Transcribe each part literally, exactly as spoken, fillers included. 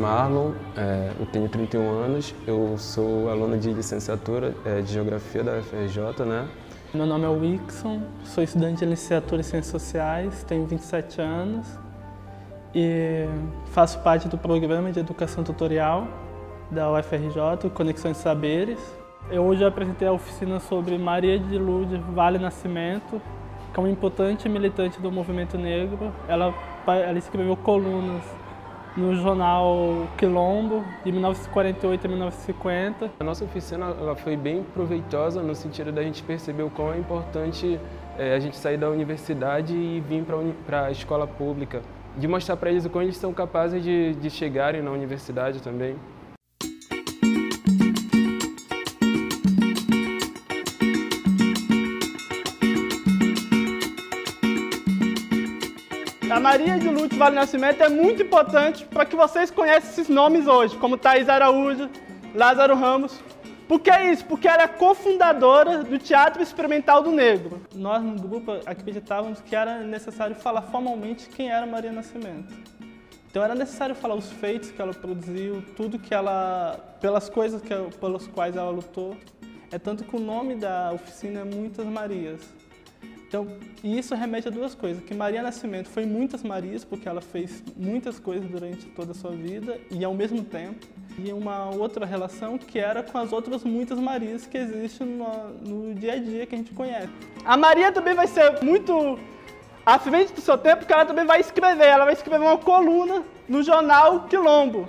Marlon, é, eu tenho trinta e um anos, eu sou aluno de licenciatura é, de Geografia da U F R J, né? Meu nome é Wickson, sou estudante de licenciatura em Ciências Sociais, tenho vinte e sete anos e faço parte do programa de Educação Tutorial da U F R J, Conexões Saberes. Eu hoje apresentei a oficina sobre Maria de Lourdes Vale Nascimento, que é uma importante militante do movimento negro. Ela, ela escreveu colunas no jornal Quilombo, de mil novecentos e quarenta e oito a mil novecentos e cinquenta. A nossa oficina ela foi bem proveitosa no sentido da gente perceber o quão é importante é, a gente sair da universidade e vir para a escola pública, de mostrar para eles o quão eles são capazes de, de chegarem na universidade também. A Maria de Lourdes Vale Nascimento é muito importante para que vocês conheçam esses nomes hoje, como Thaís Araújo, Lázaro Ramos. Por que isso? Porque ela é cofundadora do Teatro Experimental do Negro. Nós, no grupo, acreditávamos que era necessário falar formalmente quem era Maria Nascimento. Então era necessário falar os feitos que ela produziu, tudo que ela, pelas coisas que, pelas quais ela lutou. É tanto que o nome da oficina é Muitas Marias. Então, e isso remete a duas coisas, que Maria Nascimento foi muitas Marias, porque ela fez muitas coisas durante toda a sua vida e ao mesmo tempo, e uma outra relação que era com as outras muitas Marias que existem no, no dia a dia que a gente conhece. A Maria também vai ser muito à frente do seu tempo, porque ela também vai escrever, ela vai escrever uma coluna no jornal Quilombo.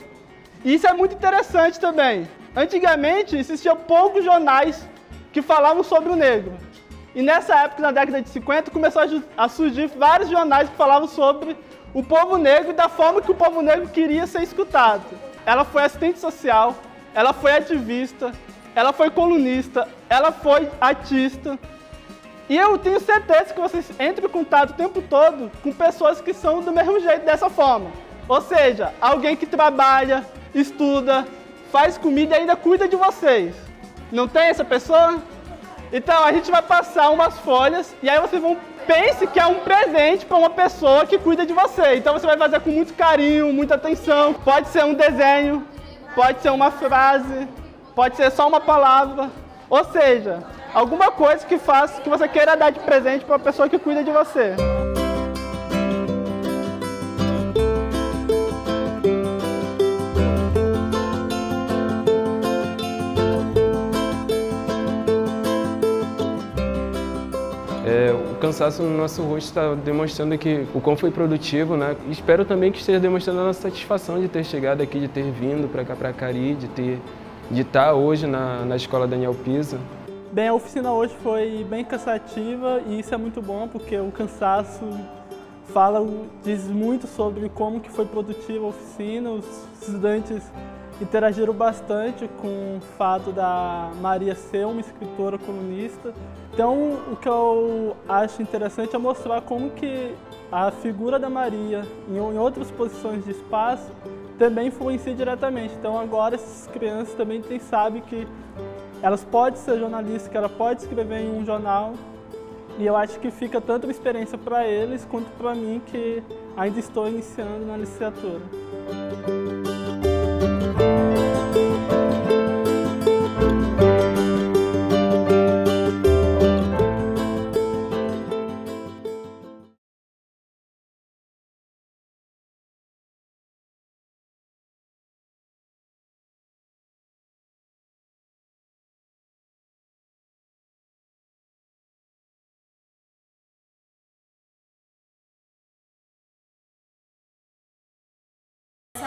E isso é muito interessante também. Antigamente existiam poucos jornais que falavam sobre o negro. E nessa época, na década de cinquenta, começou a surgir vários jornais que falavam sobre o povo negro e da forma que o povo negro queria ser escutado. Ela foi assistente social, ela foi ativista, ela foi colunista, ela foi artista. E eu tenho certeza que vocês entram em contato o tempo todo com pessoas que são do mesmo jeito, dessa forma. Ou seja, alguém que trabalha, estuda, faz comida e ainda cuida de vocês. Não tem essa pessoa? Então, a gente vai passar umas folhas e aí vocês vão pensar que é um presente para uma pessoa que cuida de você. Então, você vai fazer com muito carinho, muita atenção. Pode ser um desenho, pode ser uma frase, pode ser só uma palavra. Ou seja, alguma coisa que faça que você queira dar de presente para uma pessoa que cuida de você. O cansaço no nosso rosto está demonstrando que o quão foi produtivo, né? Espero também que esteja demonstrando a nossa satisfação de ter chegado aqui, de ter vindo para cá, para Cariri, de ter, de estar hoje na, na Escola Daniel Pisa. Bem, a oficina hoje foi bem cansativa e isso é muito bom porque o cansaço fala, diz muito sobre como que foi produtiva a oficina. Os estudantes interagiram bastante com o fato da Maria ser uma escritora colunista. Então, o que eu acho interessante é mostrar como que a figura da Maria em outras posições de espaço também influencia diretamente. Então, agora essas crianças também têm, sabem que elas podem ser jornalistas, que elas podem escrever em um jornal. E eu acho que fica tanto uma experiência para eles quanto para mim, que ainda estou iniciando na licenciatura.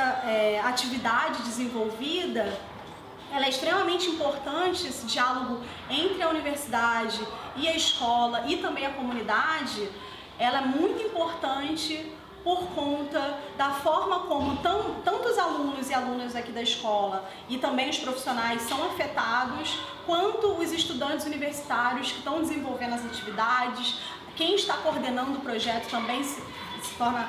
Essa é, atividade desenvolvida Ela é extremamente importante, esse diálogo entre a universidade e a escola e também a comunidade. Ela é muito importante por conta da forma como tão, tantos alunos e alunas aqui da escola e também os profissionais são afetados, quanto os estudantes universitários que estão desenvolvendo as atividades, quem está coordenando o projeto também se, se, torna,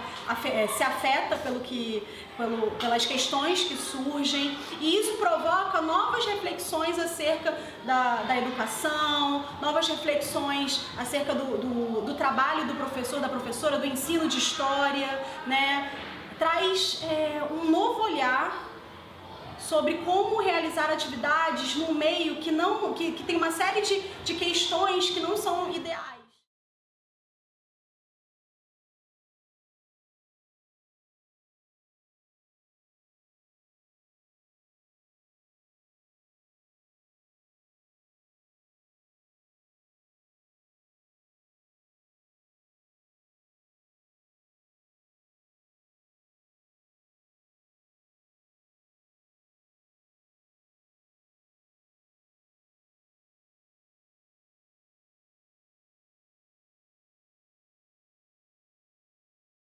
se afeta pelo que, pelo, pelas questões que surgem, e isso provoca novas reflexões acerca da, da educação, novas reflexões acerca do, do, do trabalho do professor, da professora, do ensino de história, né? Traz é, um novo olhar sobre como realizar atividades num meio que, não, que, que tem uma série de, de questões que não são ideais.